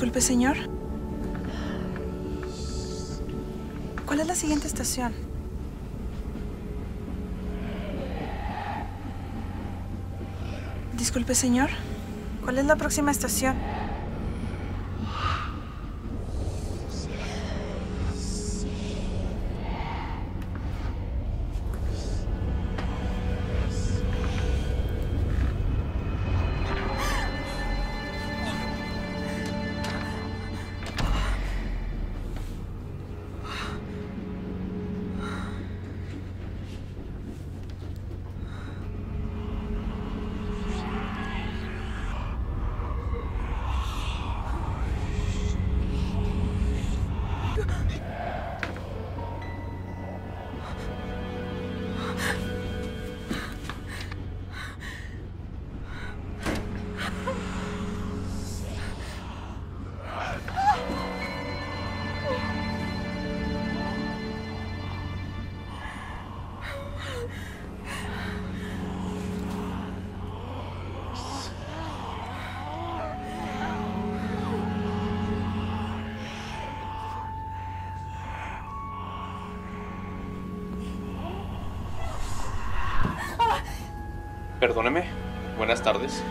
Disculpe, señor. ¿Cuál es la siguiente estación? Disculpe, señor. ¿Cuál es la próxima estación? Perdóneme, buenas tardes.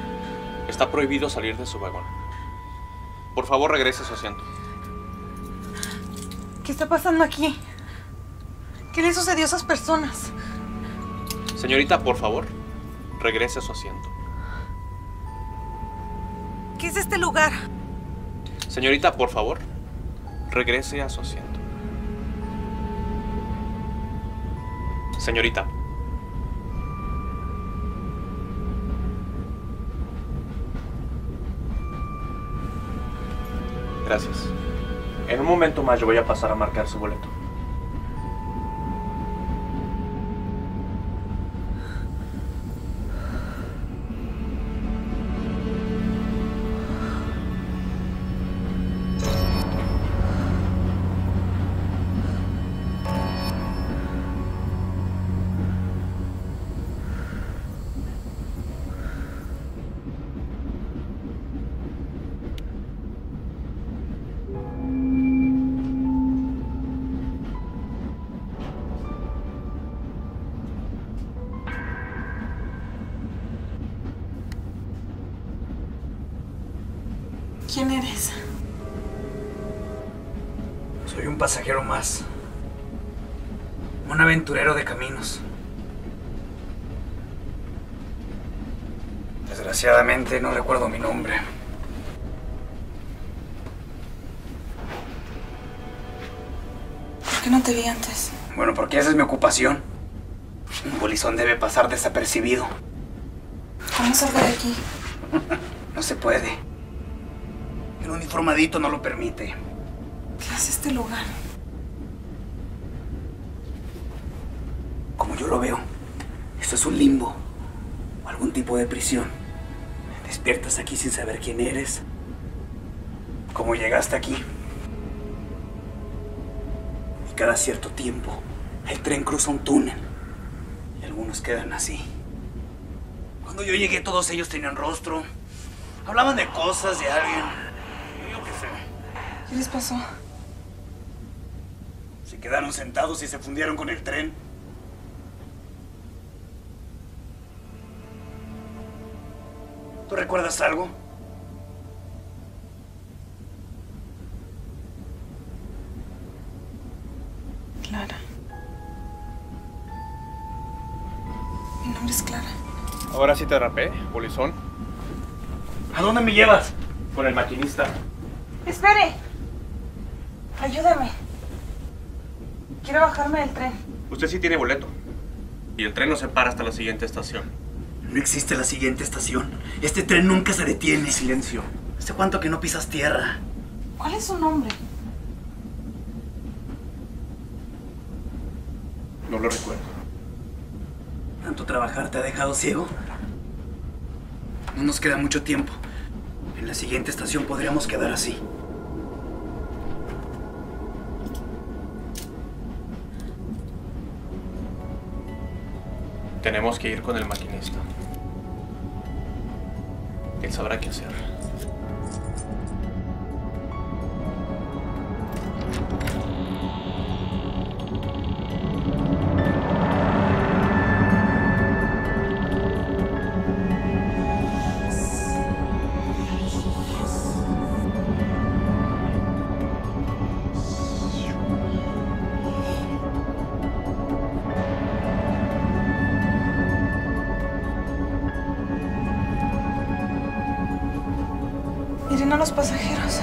Está prohibido salir de su vagón. Por favor, regrese a su asiento. ¿Qué está pasando aquí? ¿Qué le sucedió a esas personas? Señorita, por favor, regrese a su asiento. ¿Qué es este lugar? Señorita, por favor, regrese a su asiento. Señorita. Gracias. En un momento más yo voy a pasar a marcar su boleto. ¿Quién eres? Soy un pasajero más. Un aventurero de caminos. Desgraciadamente no recuerdo mi nombre. ¿Por qué no te vi antes? Bueno, porque esa es mi ocupación. Un bolizón debe pasar desapercibido. ¿Cómo salgo de aquí? No se puede. El uniformadito no lo permite. ¿Qué hace este lugar? Como yo lo veo, esto es un limbo o algún tipo de prisión. Despiertas aquí sin saber quién eres, cómo llegaste aquí. Y cada cierto tiempo, el tren cruza un túnel y algunos quedan así. Cuando yo llegué, todos ellos tenían rostro, hablaban de cosas, de alguien. ¿Qué les pasó? Se quedaron sentados y se fundieron con el tren. ¿Tú recuerdas algo? Clara. Mi nombre es Clara. Ahora sí te rapé, bolizón. ¿A dónde me llevas? Con el maquinista. ¡Espere! Ayúdame. Quiero bajarme del tren. Usted sí tiene boleto. Y el tren no se para hasta la siguiente estación. No existe la siguiente estación. Este tren nunca se detiene. Silencio. ¿Hace cuánto que no pisas tierra? ¿Cuál es su nombre? No lo recuerdo. ¿Tanto trabajar te ha dejado ciego? No nos queda mucho tiempo. En la siguiente estación podríamos quedar así. Tenemos que ir con el maquinista. Él sabrá qué hacer. a los pasajeros.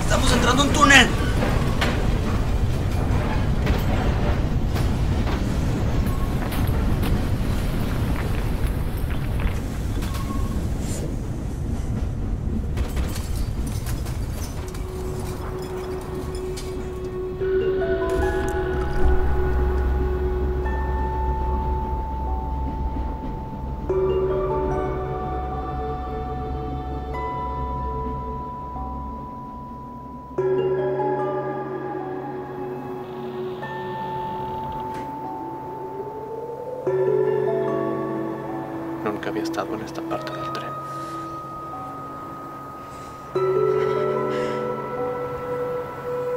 Estamos entrando a un túnel. Nunca había estado en esta parte del tren.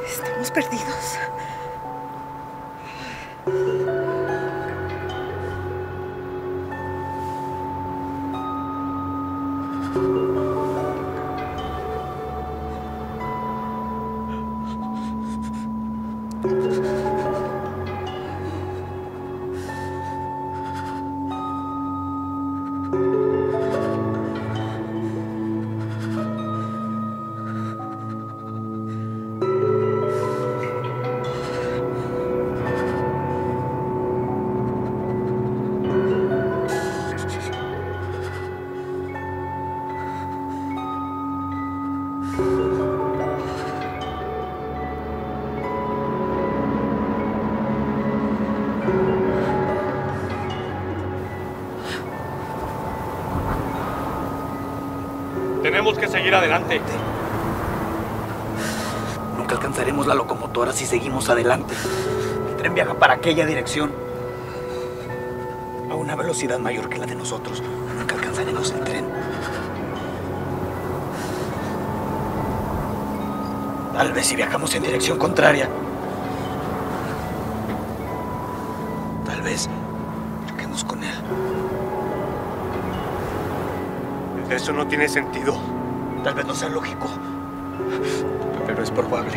Estamos perdidos. Tenemos que seguir adelante. Nunca alcanzaremos la locomotora si seguimos adelante. El tren viaja para aquella dirección. A una velocidad mayor que la de nosotros. Nunca alcanzaremos el tren. Tal vez si viajamos en dirección contraria. Tal vez viajemos con él. Eso no tiene sentido. Tal vez no sea lógico, pero es probable.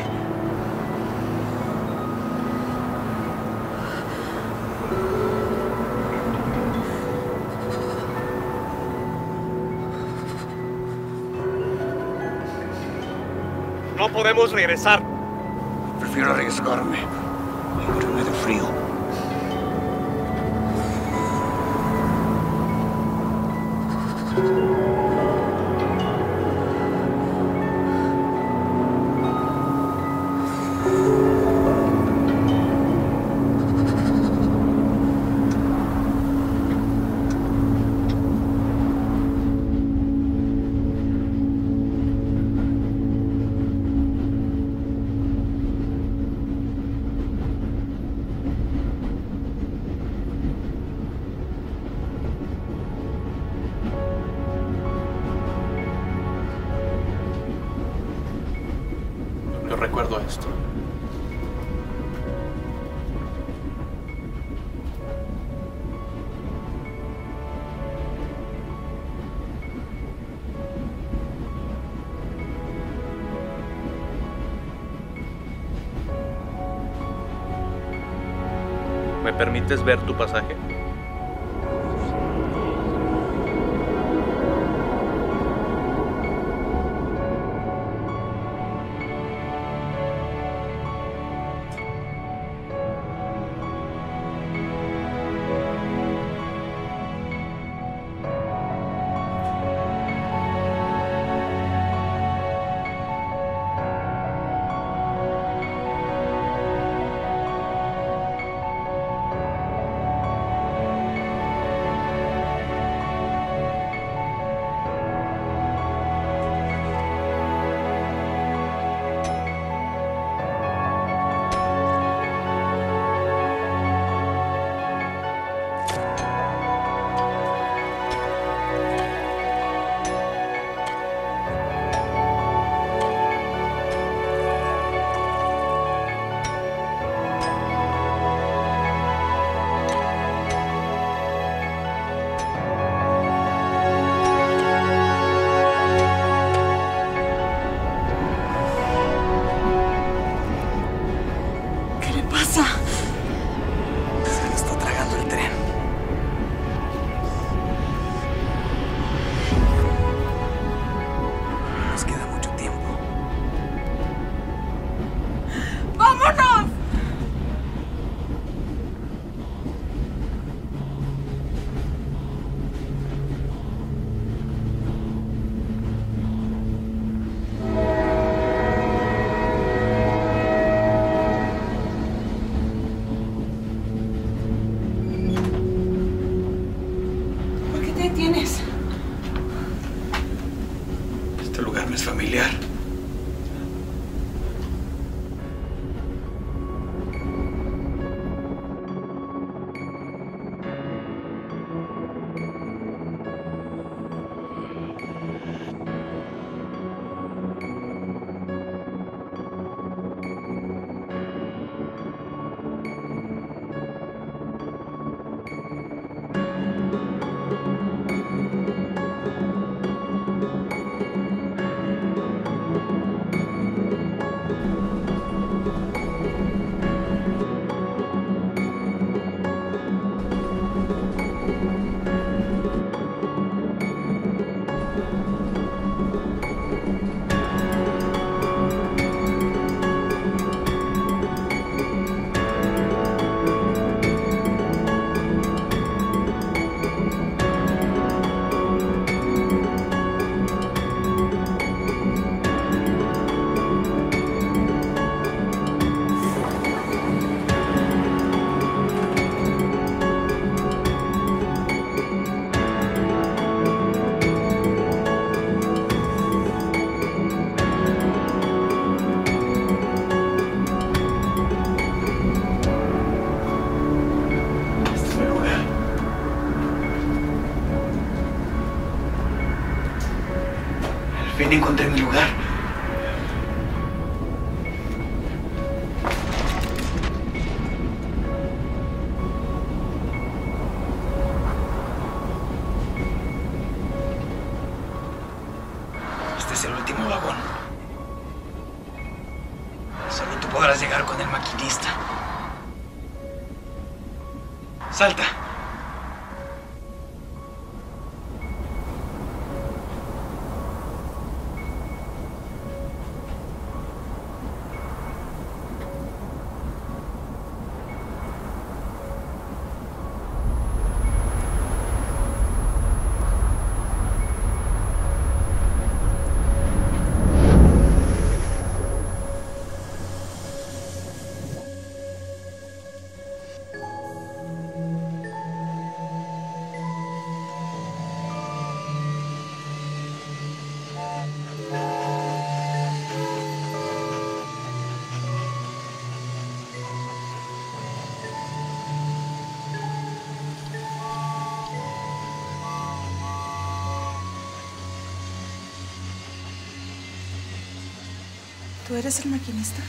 No podemos regresar. Prefiero arriesgarme y morirme de frío. Yo recuerdo esto. ¿Me permites ver tu pasaje? me tienes? Este lugar me es familiar. Fin encontré mi lugar. Este es el último vagón. Solo tú podrás llegar con el maquinista. ¡Salta! ¿Tú eres el maquinista?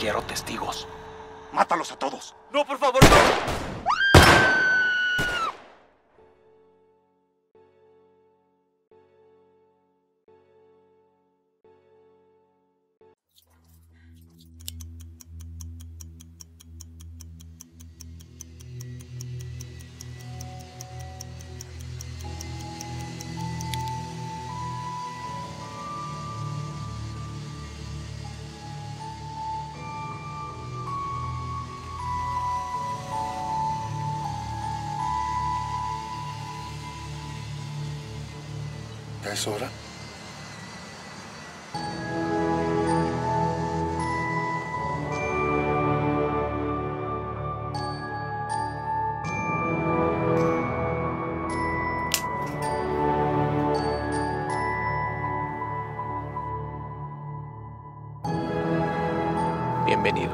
Quiero testigos. Mátalos a todos. No, por favor, no. Ya es hora. Bienvenido.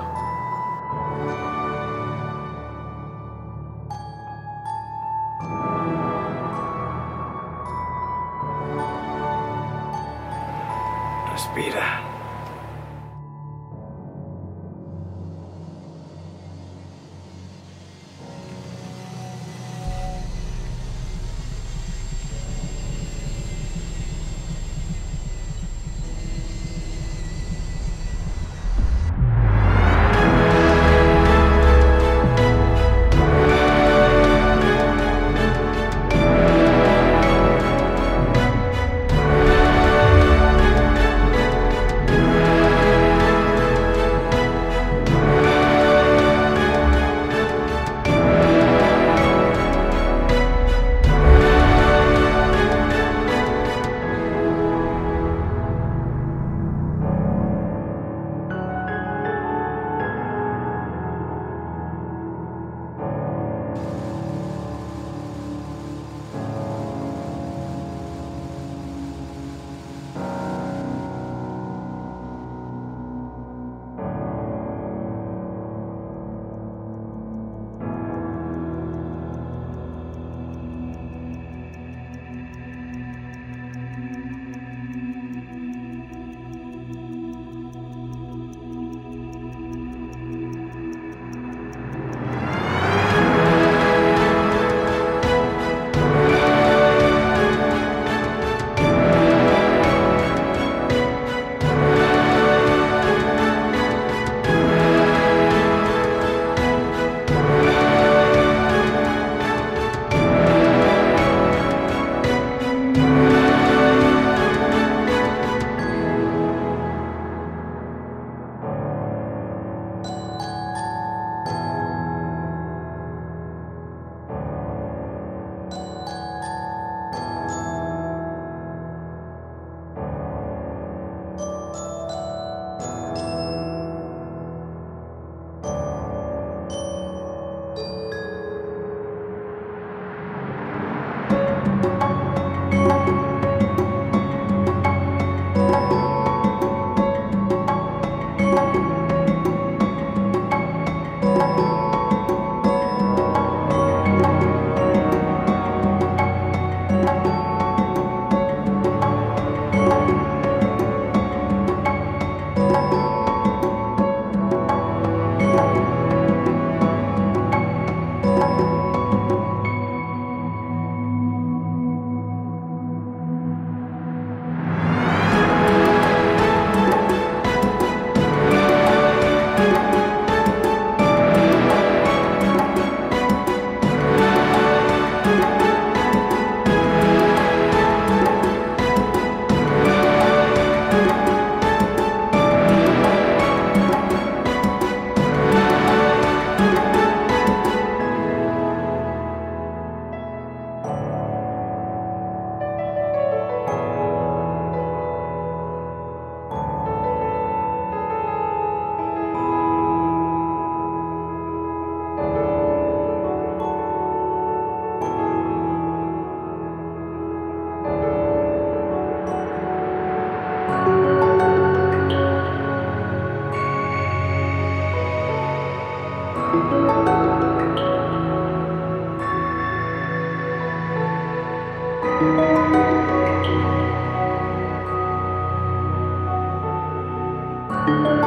Respira.